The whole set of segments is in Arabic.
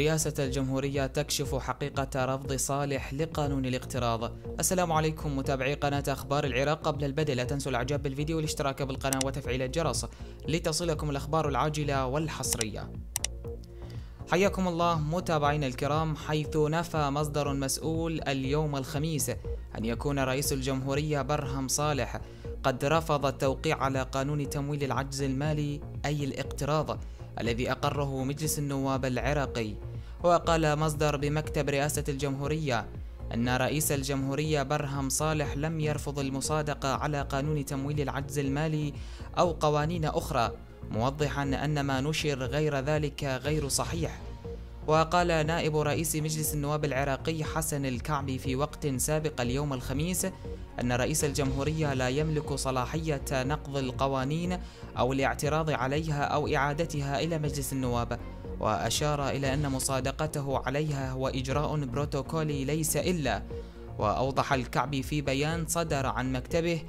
رئاسة الجمهورية تكشف حقيقة رفض صالح لقانون الاقتراض. السلام عليكم متابعي قناة أخبار العراق، قبل البدء لا تنسوا الإعجاب بالفيديو والاشتراك بالقناة وتفعيل الجرس لتصلكم الأخبار العاجلة والحصرية. حياكم الله متابعينا الكرام، حيث نفى مصدر مسؤول اليوم الخميس أن يكون رئيس الجمهورية برهم صالح قد رفض التوقيع على قانون تمويل العجز المالي أي الاقتراض الذي أقره مجلس النواب العراقي. وقال مصدر بمكتب رئاسة الجمهورية أن رئيس الجمهورية برهم صالح لم يرفض المصادقة على قانون تمويل العجز المالي أو قوانين أخرى، موضحا أن ما نشر غير ذلك غير صحيح. وقال نائب رئيس مجلس النواب العراقي حسن الكعبي في وقت سابق اليوم الخميس أن رئيس الجمهورية لا يملك صلاحية نقض القوانين أو الاعتراض عليها أو إعادتها إلى مجلس النواب، وأشار إلى أن مصادقته عليها هو إجراء بروتوكولي ليس إلا. وأوضح الكعبي في بيان صدر عن مكتبه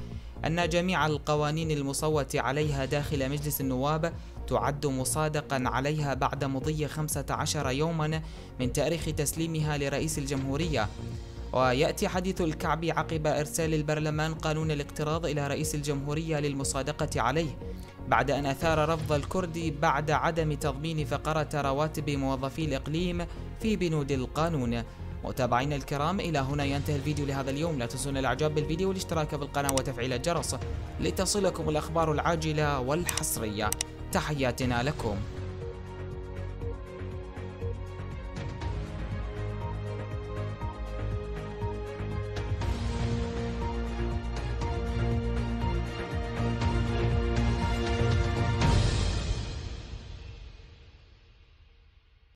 أن جميع القوانين المصوت عليها داخل مجلس النواب تعد مصادقا عليها بعد مضي 15 يوما من تاريخ تسليمها لرئيس الجمهورية. ويأتي حديث الكعبي عقب إرسال البرلمان قانون الاقتراض إلى رئيس الجمهورية للمصادقة عليه، بعد أن أثار رفض الكردي بعد عدم تضمين فقرة رواتب موظفي الإقليم في بنود القانون. متابعينا الكرام، إلى هنا ينتهي الفيديو لهذا اليوم، لا تنسون الإعجاب بالفيديو والاشتراك بالقناة وتفعيل الجرس لتصلكم الأخبار العاجلة والحصرية. تحياتنا لكم.